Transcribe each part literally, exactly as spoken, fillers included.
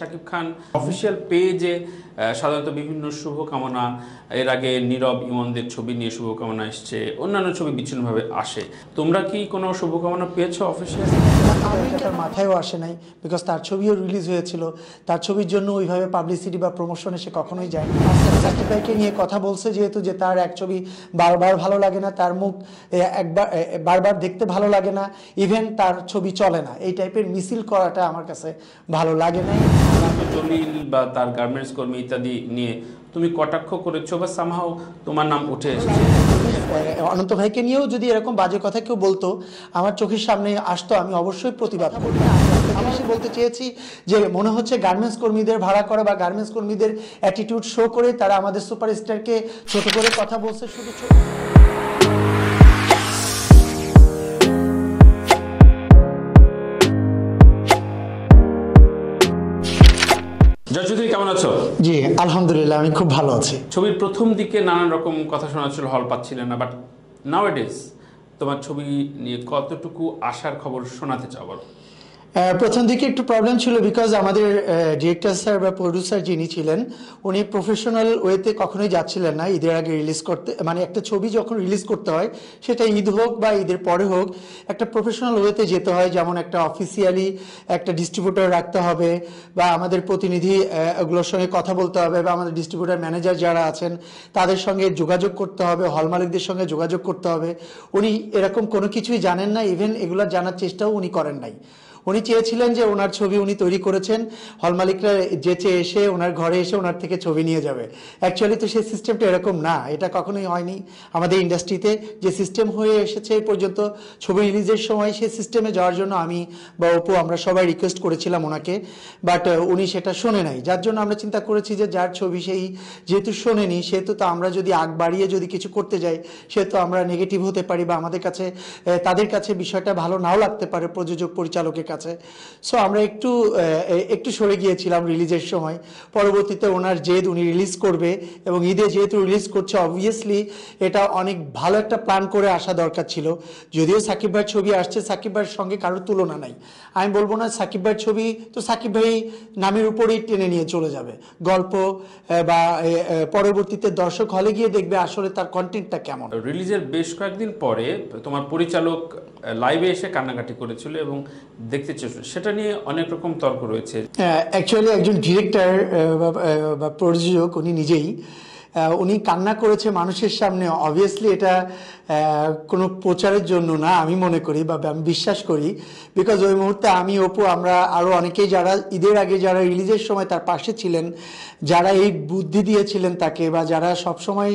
Shakib Khan official পেজে সাধারণত বিভিন্ন শুভকামনা, এর আগে নীরব ইমনদের ছবি নিয়ে শুভকামনা এসছে, অন্যান্য ছবি বিচ্ছিন্নভাবে আসে। তোমরা কি কোনো শুভকামনা পেয়েছো অফিসিয়াল? তার মাথায়ও আসে নাই, বিকজ তার ছবিও রিলিজ হয়েছিল, তার ছবির জন্য ওইভাবে পাবলিসিটি বা প্রমোশনে সে কখনোই যায়নি। শাকিব ভাইকে নিয়ে কথা বলছে যেহেতু, যে তার এক ছবি বারবার ভালো লাগে না, তার মুখ একবার বারবার দেখতে ভালো লাগে না, ইভেন তার ছবি চলে না, এই টাইপের মিছিল করাটা আমার কাছে ভালো লাগে না। জলিল বা তার গার্মেন্টস কর্মী ইত্যাদি নিয়ে তুমি কটাক্ষ করেছো বা সামহাও তোমার নাম উঠে এসেছে। অনন্ত ভাইকে নিয়েও যদি এরকম বাজে কথা কেউ বলতো, আমার চোখের সামনে আসতো, আমি অবশ্যই প্রতিবাদ করি। আমি সে বলতে চেয়েছি যে মনে হচ্ছে গার্মেন্টস কর্মীদের ভাড়া করা বা গার্মেন্টস কর্মীদের অ্যাটিটিউড শো করে তারা আমাদের সুপারস্টারকে ছোট করে কথা বলছে শুধু। জয় চৌধুরী, কেমন আছো? জি আলহামদুলিল্লাহ, আমি খুব ভালো আছি। ছবির প্রথম দিকে নানান রকম কথা শোনা ছিল, হল পাচ্ছিলে না, বাট নাও ইট ইজ তোমার ছবি নিয়ে কতটুকু আশার খবর শোনাতে চাও বলো? প্রথম দিকে একটু প্রবলেম ছিল, বিকজ আমাদের ডিরেক্টর স্যার বা প্রডিউসার যিনি ছিলেন উনি প্রফেশনাল ওয়েতে কখনোই যাচ্ছিলেন না। ঈদের আগে রিলিজ করতে, মানে একটা ছবি যখন রিলিজ করতে হয় সেটা ঈদ হোক বা ঈদের পরে হোক, একটা প্রফেশনাল ওয়েতে যেতে হয়। যেমন একটা অফিসিয়ালি একটা ডিস্ট্রিবিউটর রাখতে হবে বা আমাদের প্রতিনিধি ওগুলোর সঙ্গে কথা বলতে হবে বা আমাদের ডিস্ট্রিবিউটর ম্যানেজার যারা আছেন তাদের সঙ্গে যোগাযোগ করতে হবে, হল মালিকদের সঙ্গে যোগাযোগ করতে হবে। উনি এরকম কোনো কিছুই জানেন না, ইভেন এগুলো জানার চেষ্টাও উনি করেন নাই। উনি চেয়েছিলেন যে ওনার ছবি উনি তৈরি করেছেন, হল মালিকরা যেচে এসে ওনার ঘরে এসে ওনার থেকে ছবি নিয়ে যাবে। অ্যাকচুয়ালি তো সেই সিস্টেমটা এরকম না, এটা কখনোই হয়নি আমাদের ইন্ডাস্ট্রিতে। যে সিস্টেম হয়ে এসেছে এই পর্যন্ত ছবি রিলিজের সময়, সেই সিস্টেমে যাওয়ার জন্য আমি বা অপু আমরা সবাই রিকোয়েস্ট করেছিলাম ওনাকে, বাট উনি সেটা শোনে নাই। যার জন্য আমরা চিন্তা করেছি যে যার ছবি সেই যেহেতু শোনেনি, সেহেতু তো আমরা যদি আগ বাড়িয়ে যদি কিছু করতে যাই সেহেতু আমরা নেগেটিভ হতে পারি বা আমাদের কাছে তাদের কাছে বিষয়টা ভালো নাও লাগতে পারে প্রযোজক পরিচালকের কাছে। সো আমরা একটু একটু সরে গিয়েছিলাম রিলিজের সময়। পরবর্তীতে ওনার জেদ, উনি রিলিজ করবে এবং ঈদে যেহেতু রিলিজ করছে, অবভিয়াসলি এটা অনেক ভালো একটা প্ল্যান করে আসা দরকার ছিল। যদিও শাকিব ভাইয়ের ছবি আসছে, শাকিব ভাইয়ের সঙ্গে কারোর তুলনা নাই। আমি বলবো না শাকিব ভাইয়ের ছবি তো শাকিব ভাই নামের উপরেই টেনে নিয়ে চলে যাবে গল্প, বা পরবর্তীতে দর্শক হলে গিয়ে দেখবে আসলে তার কন্টেন্টটা কেমন। রিলিজের বেশ কয়েকদিন পরে তোমার পরিচালক লাইভে এসে কান্নাকাটি করেছিল এবং দেখতে চেয়েছিল, সেটা নিয়ে অনেক রকম তর্ক রয়েছে। অ্যাকচুয়ালি একজন ডিরেক্টর বা প্রযোজক উনি নিজেই উনি কান্না করেছে মানুষের সামনে, অবভিয়াসলি এটা কোনো প্রচারের জন্য না আমি মনে করি বা আমি বিশ্বাস করি। বিকজ ওই মুহূর্তে আমি, অপু, আমরা আরও অনেকেই যারা ঈদের আগে যারা রিলিজের সময় তার পাশে ছিলেন, যারা এই বুদ্ধি দিয়েছিলেন তাকে বা যারা সবসময়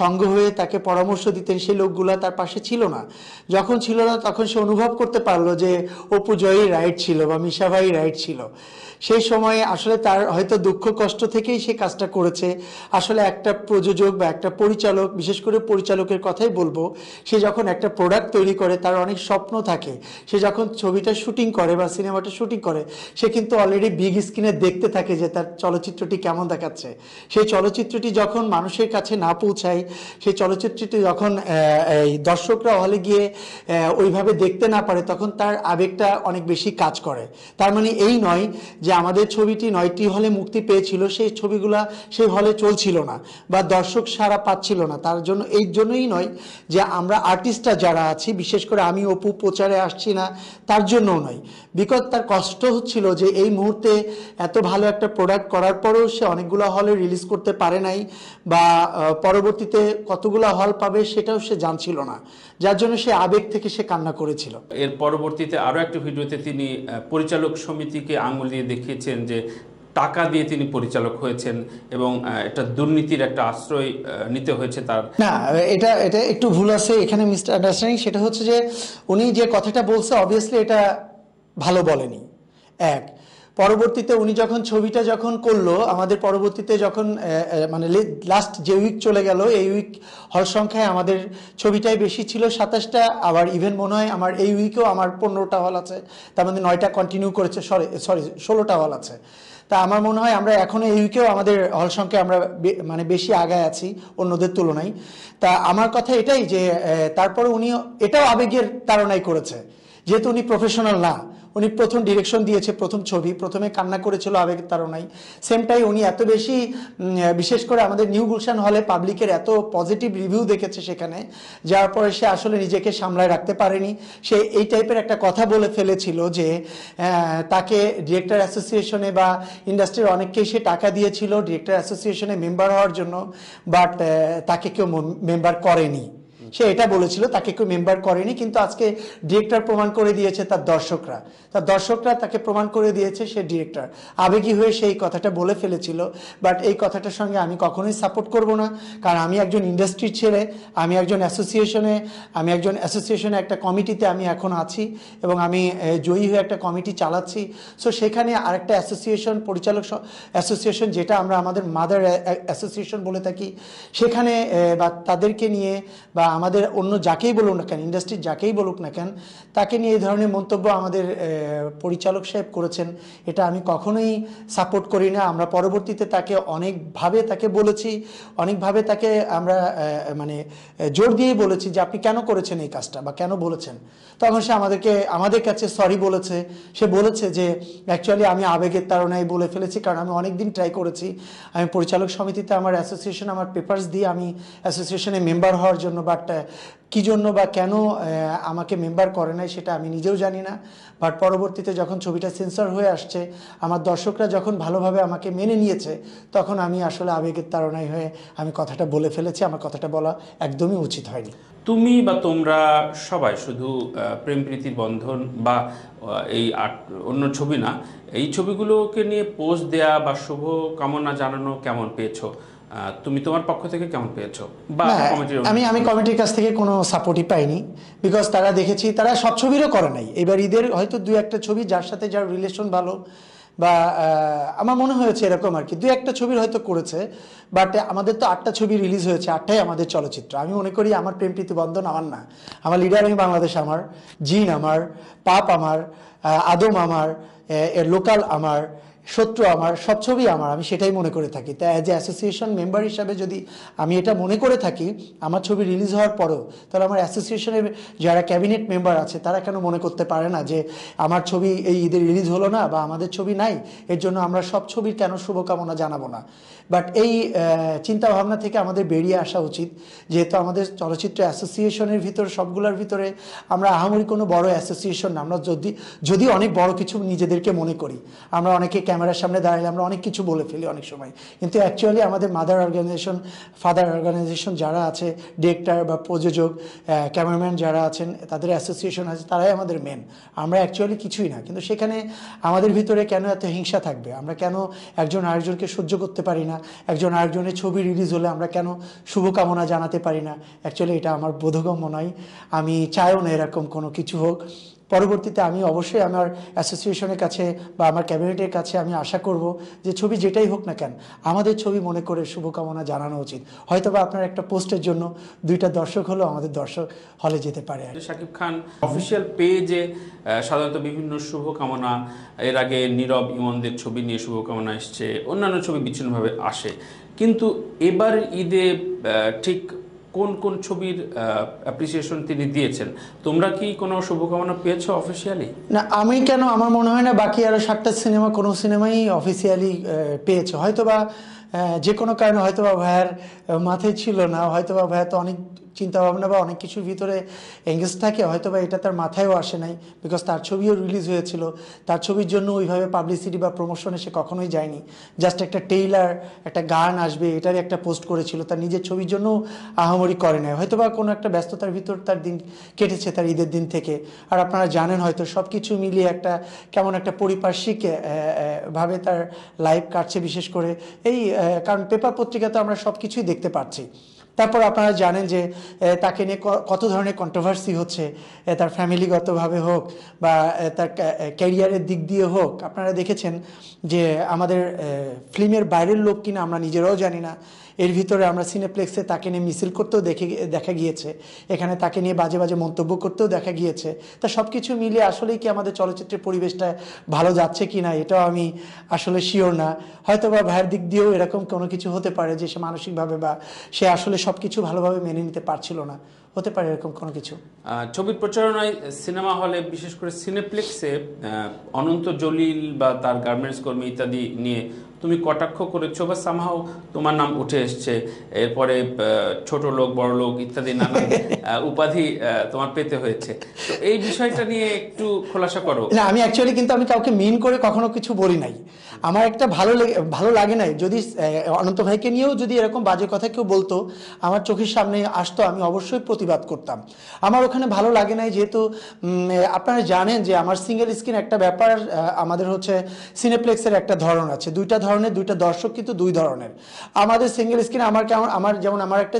সঙ্গ হয়ে তাকে পরামর্শ দিতেন, সেই লোকগুলো তার পাশে ছিল না। যখন ছিল না তখন সে অনুভব করতে পারলো যে অপু জয়ী রাইট ছিল বা মিশা ভাই রাইট ছিল। সেই সময়ে আসলে তার হয়তো দুঃখ কষ্ট থেকেই সে কাজটা করেছে। আসলে একটা প্রযোজক বা একটা পরিচালক, বিশেষ করে পরিচালকের কথাই বলবো, সে যখন একটা প্রোডাক্ট তৈরি করে তার অনেক স্বপ্ন থাকে। সে যখন ছবিটা শুটিং করে বা সিনেমাটা শুটিং করে সে কিন্তু অলরেডি বিগ স্ক্রিনে দেখতে থাকে যে তার চলচ্চিত্রটি কেমন দেখাচ্ছে। সেই চলচ্চিত্রটি যখন মানুষের কাছে না পৌঁছায়, সেই চলচ্চিত্রটি যখন এই দর্শকরা হলে গিয়ে ওইভাবে দেখতে না পারে, তখন তার আবেগটা অনেক বেশি কাজ করে। তার মানে এই নয় যে আমাদের ছবিটি নয়টি হলে মুক্তি পেয়েছিল, সেই ছবিগুলা সেই হলে চলছিল না বা দর্শক সাড়া পাচ্ছিল না, তার জন্য এই জন্যই নয় যে আমরা আর্টিস্টরা যারা আছি, বিশেষ করে আমি অপু প্রচারে আসছি না তার জন্যও নয়। বিকজ তার কষ্ট হচ্ছিল যে এই মুহূর্তে এত ভালো একটা প্রোডাক্ট করার পরেও সে অনেকগুলো হলে রিলিজ করতে পারে নাই বা পরবর্তীতে কতগুলো হল পাবে সেটাও সে জানছিল না, যার জন্য সে আবেগ থেকে সে কান্না করেছিল। এর পরবর্তীতে আরও একটা ভিডিওতে তিনি পরিচালক সমিতিকে আঙুল দিয়ে দেখিয়েছেন যে টাকা দিয়ে তিনি পরিচালক হয়েছেন এবং একটা দুর্নীতির একটা আশ্রয় নিতে হয়েছে তার। না, এটা এটা একটু ভুল আছে এখানে, মিস্টার আন্ডারস্ট্যান্ডিং। সেটা হচ্ছে যে উনি যে কথাটা বলছে অবভিয়াসলি এটা ভালো বলেনি। এক, পরবর্তীতে উনি যখন ছবিটা যখন করলো, আমাদের পরবর্তীতে যখন মানে লাস্ট যে উইক চলে গেল, এই উইক হল সংখ্যায় আমাদের ছবিটাই বেশি ছিল সাতাশটা। আবার ইভেন মনে হয় আমার এই উইকেও আমার পনেরোটা হল আছে, তার মধ্যে নয়টা কন্টিনিউ করেছে, সরি সরি ষোলোটা হল আছে। তা আমার মনে হয় আমরা এখনো এই উইকেও আমাদের হল সংখ্যায় আমরা মানে বেশি আগায় আছি অন্যদের তুলনায়। তা আমার কথা এটাই যে তারপরে উনি এটাও আবেগের তাড়নায় করেছে, যেহেতু উনি প্রফেশনাল না, উনি প্রথম ডিরেকশন দিয়েছে প্রথম ছবি, প্রথমে কান্না করেছিল আবেগের তাড়নাই। সেম টাইম উনি এত বেশি, বিশেষ করে আমাদের নিউ গুলশান হলে পাবলিকের এত পজিটিভ রিভিউ দেখেছে সেখানে, যার পরে সে আসলে নিজেকে সামলায় রাখতে পারেনি। সে এই টাইপের একটা কথা বলে ফেলেছিল যে তাকে ডিরেক্টর অ্যাসোসিয়েশনে বা ইন্ডাস্ট্রির অনেককেই সে টাকা দিয়েছিল ডিরেক্টর অ্যাসোসিয়েশনে মেম্বার হওয়ার জন্য, বাট তাকে কেউ মেম্বার করেনি। সে এটা বলেছিল তাকে কেউ মেম্বার করেনি, কিন্তু আজকে ডিরেক্টর প্রমাণ করে দিয়েছে তার দর্শকরা, তার দর্শকরা তাকে প্রমাণ করে দিয়েছে সে ডিরেক্টর। আবেগী হয়ে সেই কথাটা বলে ফেলেছিল, বাট এই কথাটার সঙ্গে আমি কখনোই সাপোর্ট করব না, কারণ আমি একজন ইন্ডাস্ট্রির ছেলে, আমি একজন অ্যাসোসিয়েশনে আমি একজন অ্যাসোসিয়েশনে একটা কমিটিতে আমি এখন আছি এবং আমি জয়ী হয়ে একটা কমিটি চালাচ্ছি। সো সেখানে আরেকটা অ্যাসোসিয়েশন পরিচালক অ্যাসোসিয়েশন, যেটা আমরা আমাদের মাদার অ্যাসোসিয়েশন বলে থাকি, সেখানে বা তাদেরকে নিয়ে বা আমাদের অন্য যাকেই বলুক না কেন, ইন্ডাস্ট্রির যাকেই বলুক না কেন, তাকে নিয়ে এই ধরনের মন্তব্য আমাদের পরিচালক সাহেব করেছেন, এটা আমি কখনোই সাপোর্ট করি না। আমরা পরবর্তীতে তাকে অনেকভাবে তাকে বলেছি, অনেকভাবে তাকে আমরা মানে জোর দিয়ে বলেছি যে আপনি কেন করেছেন এই কাজটা বা কেন বলেছেন, তখন সে আমাদেরকে আমাদের কাছে সরি বলেছে। সে বলেছে যে অ্যাকচুয়ালি আমি আবেগের তাড়নায় বলে ফেলেছি, কারণ আমি অনেক দিন ট্রাই করেছি, আমি পরিচালক সমিতিতে আমার অ্যাসোসিয়েশন আমার পেপারস দিয়ে আমি অ্যাসোসিয়েশনে মেম্বার হওয়ার জন্য, বাট কি জন্য বা কেন আমাকে মেম্বার করে নাই সেটা আমি নিজেও জানি না। বাট পরবর্তীতে যখন ছবিটা সেন্সর হয়ে আসছে, আমার দর্শকরা যখন ভালোভাবে আমাকে মেনে নিয়েছে, তখন আমি আসলে আবেগের তাড়নায় হয়ে আমি কথাটা বলে ফেলেছি। আমার কথাটা বলা একদমই উচিত হয়নি। তুমি বা তোমরা সবাই শুধু প্রেম প্রীতির বন্ধন বা এই অন্য ছবি না, এই ছবিগুলোকে নিয়ে পোস্ট দেয়া বা শুভ কামনা জানানো কেমন পেয়েছো? তুমি তোমার পক্ষ থেকে কেমন পেয়েছো? আমি আমি কমিটির কাছ থেকে কোনো সাপোর্টই পাইনি, বিকজ তারা দেখেছি তারা সব ছবিরও করে নাই। এবার ঈদের হয়তো দু একটা ছবি যার সাথে যার রিলেশন ভালো বা আমার মনে হয়েছে এরকম আর কি, দু একটা ছবির হয়তো করেছে, বাট আমাদের তো আটটা ছবি রিলিজ হয়েছে, আটটাই আমাদের চলচ্চিত্র। আমি মনে করি আমার প্রেম প্রীতি বন্ধন আমার না, আমার লিডার আমি বাংলাদেশ আমার, জিন আমার, পাপ আমার, আদম আমার, লোকাল আমার, শত্রু আমার, সব ছবি আমার, আমি সেটাই মনে করে থাকি। তাই অ্যাজ এ অ্যাসোসিয়েশন মেম্বার হিসাবে যদি আমি এটা মনে করে থাকি আমার ছবি রিলিজ হওয়ার পরেও, তাহলে আমার অ্যাসোসিয়েশনের যারা ক্যাবিনেট মেম্বার আছে তারা কেন মনে করতে পারে না যে আমার ছবি এই ঈদের রিলিজ হলো না বা আমাদের ছবি নাই, এর জন্য আমরা সব ছবির কেন শুভকামনা জানাবো না? বাট এই চিন্তাভাবনা থেকে আমাদের বেরিয়ে আসা উচিত, যেহেতু আমাদের চলচ্চিত্র অ্যাসোসিয়েশনের ভিতর সবগুলোর ভিতরে আমরা আহামরি কোনো বড় অ্যাসোসিয়েশন না। আমরা যদি যদি অনেক বড় কিছু নিজেদেরকে মনে করি, আমরা অনেকে ক্যামেরার সামনে দাঁড়ালে আমরা অনেক কিছু বলে ফেলি অনেক সময়, কিন্তু অ্যাকচুয়ালি আমাদের মাদার অর্গানাইজেশন, ফাদার অর্গানাইজেশন যারা আছে, ডিরেক্টর বা প্রযোজক, ক্যামেরাম্যান যারা আছেন, তাদের অ্যাসোসিয়েশন আছে, তারাই আমাদের মেন। আমরা অ্যাকচুয়ালি কিছুই না, কিন্তু সেখানে আমাদের ভিতরে কেন এত হিংসা থাকবে? আমরা কেন একজন আরেকজনকে সহ্য করতে পারি না? একজন আরেকজনের ছবি রিলিজ হলে আমরা কেন শুভকামনা জানাতে পারি না? অ্যাকচুয়ালি এটা আমার বোধগম্য নয়, আমি চাইও না এরকম কোনো কিছু হোক। পরবর্তীতে আমি অবশ্যই আমার অ্যাসোসিয়েশনের কাছে বা আমার ক্যাবিনেটের কাছে আমি আশা করব যে ছবি যেটাই হোক না কেন আমাদের ছবি মনে করে শুভকামনা জানানো উচিত। হয়তো বা আপনার একটা পোস্টের জন্য দুইটা দর্শক হলেও আমাদের দর্শক হলে যেতে পারে। শাকিব খান অফিসিয়াল পেজে সাধারণত বিভিন্ন শুভকামনা, এর আগে নীরব ইমনদের ছবি নিয়ে শুভকামনা এসছে, অন্যান্য ছবি বিচ্ছিন্নভাবে আসে, কিন্তু এবার ঈদে ঠিক কোন কোন ছবির অ্যাপ্রিসিয়েশন তিনি দিয়েছেন? তোমরা কি কোনো শুভকামনা পেয়েছো অফিসিয়ালি? না, আমি কেন, আমার মনে হয় না বাকি আরও সাতটা সিনেমা কোনো সিনেমাই অফিসিয়ালি পেয়েছে। হয়তোবা যে কোনো কারণে হয়তোবা ভাইয়ার মাথায় ছিল না, হয়তোবা ভাইয়া তো অনেক চিন্তাভাবনা বা অনেক কিছুর ভিতরে এঙ্গেজ থাকে, হয়তো বা এটা তার মাথায়ও আসে নাই, বিকজ তার ছবিও রিলিজ হয়েছিল, তার ছবির জন্য ওইভাবে পাবলিসিটি বা প্রমোশনে সে কখনোই যায়নি। জাস্ট একটা টেইলার, একটা গান আসবে এটারই একটা পোস্ট করেছিল, তার নিজের ছবির জন্য আহামরি করে নেয়। হয়তো বা কোনো একটা ব্যস্ততার ভিতর তার দিন কেটেছে, তার ঈদের দিন থেকে। আর আপনারা জানেন হয়তো সব কিছু মিলিয়ে একটা কেমন একটা পরিপার্শ্বিক ভাবে তার লাইফ কাটছে, বিশেষ করে এই কারণ পেপার পত্রিকাতে আমরা সব কিছুই দেখতে পাচ্ছি। তারপর আপনারা জানেন যে তাকে নিয়ে কত ধরনের কন্ট্রোভার্সি হচ্ছে, তার ফ্যামিলিগতভাবে হোক বা তার ক্যারিয়ারের দিক দিয়ে হোক। আপনারা দেখেছেন যে আমাদের ফিল্মের বাইরের লোক কিনা আমরা নিজেরাও জানি না, এর ভিতরে আমরা সিনেপ্লেক্সে তাকে নিয়ে মিছিল করতেও দেখে দেখা গিয়েছে, এখানে তাকে নিয়ে বাজে বাজে মন্তব্য করতেও দেখা গিয়েছে। তা সব কিছু মিলিয়ে আসলেই কি আমাদের চলচ্চিত্রের পরিবেশটা ভালো যাচ্ছে কি না, এটাও আমি আসলে শিওর না। হয়তো বা ভাইয়ের দিক দিয়েও এরকম কোনো কিছু হতে পারে যে সে মানসিকভাবে বা সে আসলে সব কিছু ভালোভাবে মেনে নিতে পারছিল না। হতে পারে এরকম কোনো কিছু। ছবির প্রচারণায় সিনেমা হলে বিশেষ করে সিনেপ্লেক্সে অনন্ত জলিল বা তার গার্মেন্টস কর্মী ইত্যাদি নিয়ে তুমি কটাক্ষ করেছো বা সামহাও তোমার নাম উঠে এসছে, এরপরে ছোট লোক বড় লোক ইত্যাদি নানা উপাধি তোমার পেতে হয়েছে, তো এই বিষয়টা নিয়ে একটু খোলাসা করো। না, আমি অ্যাকচুয়ালি কিন্তু আমি কাউকে মিন করে কখনো কিছু বলি নাই, আমার একটা ভালো ভালো লাগে নাই। যদি অনন্ত ভাইকে নিয়েও যদি এরকম বাজে কথা কেউ বলতো, আমার চোখের সামনে আসতো, আমি অবশ্যই প্রতিবাদ করতাম। আমার ওখানে ভালো লাগে নাই, যেহেতু আপনারা জানেন যে আমার সিঙ্গেল স্ক্রিন একটা ব্যাপার, আমাদের হচ্ছে সিনেপ্লেক্সের একটা ধরন আছে, দুইটা ধরনের দুইটা দর্শক কিন্তু দুই ধরনের। আমাদের সিঙ্গেল স্ক্রিন আমার কেমন, আমার যেমন আমার একটা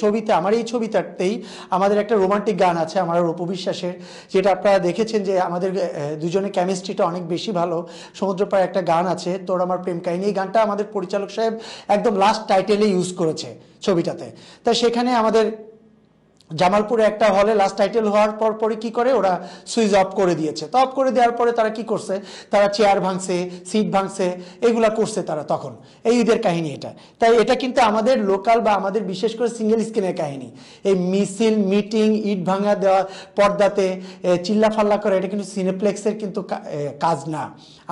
ছবিতে, আমার এই ছবিটাতেই আমাদের একটা রোমান্টিক গান আছে আমার অপু বিশ্বাসের, যেটা আপনারা দেখেছেন যে আমাদের দুজনের কেমিস্ট্রিটা অনেক বেশি ভালো। সমুদ্রপাড়ে একটা গান আছে তোর আমার প্রেম কাহিনী, এই গানটা আমাদের পরিচালক সাহেব একদম লাস্ট টাইটেলে ইউজ করেছে ছবিটাতে। তা সেখানে আমাদের জামালপুরে একটা হলে লাস্ট টাইটেল হওয়ার পর পরে কী করে ওরা সুইচ অফ করে দিয়েছে, তো অফ করে দেওয়ার পরে তারা কি করছে, তারা চেয়ার ভাঙছে, সিট ভাঙছে, এগুলা করছে তারা তখন। এই ঈদের কাহিনী এটা। তাই এটা কিন্তু আমাদের লোকাল বা আমাদের বিশেষ করে সিঙ্গেল স্ক্রিনের কাহিনী, এই মিছিল মিটিং ইট ভাঙা দেওয়া পর্দাতে চিল্লা ফাল্লা করে, এটা কিন্তু সিনেপ্লেক্সের কিন্তু কাজ না।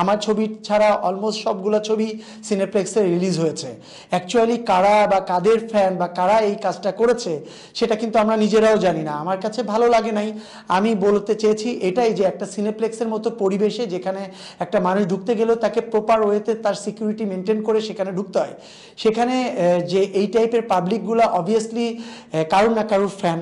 আমার ছবি ছাড়া অলমোস্ট সবগুলো ছবি সিনেপ্লেক্সে রিলিজ হয়েছে। অ্যাকচুয়ালি কারা বা কাদের ফ্যান বা কারা এই কাজটা করেছে সেটা কিন্তু আমরা নিজেরাও জানি না। আমার কাছে ভালো লাগে নাই। আমি বলতে চেয়েছি এটাই যে একটা সিনেপ্লেক্সের মতো পরিবেশে যেখানে একটা মানুষ ঢুকতে গেলেও তাকে প্রপার ওয়েতে তার সিকিউরিটি মেনটেন করে সেখানে ঢুকতে হয়, সেখানে যে এই টাইপের পাবলিকগুলো অবভিয়াসলি কারুর না কারুর ফ্যান,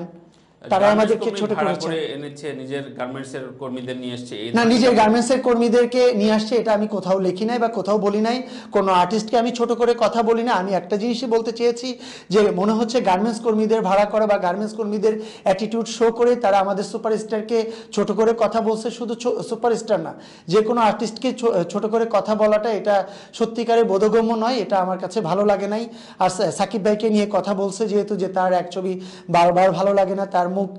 তারা আমাদেরকে ছোট করে এনেছে, নিজের গার্মেন্টসের কর্মীদের নিয়ে আসছে। না, নিজের গার্মেন্টসের কর্মীদেরকে নিয়ে আসছে এটা আমি কোথাও লিখি নাই বা কোথাও বলি নাই, কোনো আর্টিস্টকে আমি ছোট করে কথা বলি না। আমি একটা জিনিসই বলতে চেয়েছি যে মনে হচ্ছে গার্মেন্টস কর্মীদের ভাড়া করা বা গার্মেন্টস কর্মীদের অ্যাটিটিউড শো করে তারা আমাদের সুপারস্টারকে ছোট করে কথা বলছে। শুধু সুপারস্টার না, যে কোনো আর্টিস্টকে ছোট করে কথা বলাটা এটা সত্যিকারের বোধগম্য নয়, এটা আমার কাছে ভালো লাগে নাই। আর সাকিব ভাইকে নিয়ে কথা বলছে যেহেতু, যে তার এক ছবি বারবার ভালো লাগে না, তার মুখ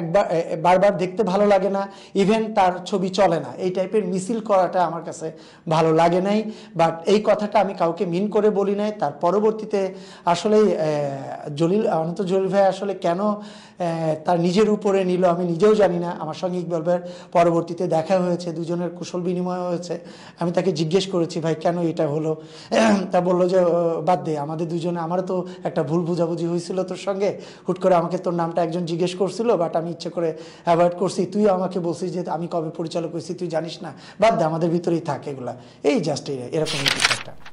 একবার বারবার দেখতে ভালো লাগে না, ইভেন তার ছবি চলে না, এই টাইপের মিছিল করাটা আমার কাছে ভালো লাগে নাই। বাট এই কথাটা আমি কাউকে মিন করে বলি নাই। তার পরবর্তীতে আসলে জলিল অনন্ত জলিল ভাই আসলে কেন তার নিজের উপরে নিল আমি নিজেও জানি না। আমার সঙ্গে ইকবাল ভাইয়ের পরবর্তীতে দেখা হয়েছে, দুজনের কুশল বিনিময় হয়েছে। আমি তাকে জিজ্ঞেস করেছি ভাই কেন এটা হলো, তা বললো যে বাদ দে, আমাদের দুজনে আমারও তো একটা ভুল বুঝাবুঝি হয়েছিল তোর সঙ্গে, হুট করে আমাকে তোর নামটা একজন জিজ্ঞেস করছিল, বাট আমি ইচ্ছে করে অ্যাভয়েড করছি, তুই আমাকে বলছিস যে আমি কবে পরিচালক হয়েছি তুই জানিস না, বাদ দে, আমাদের ভিতরেই থাক এগুলা, এই জাস্ট এরকম একটা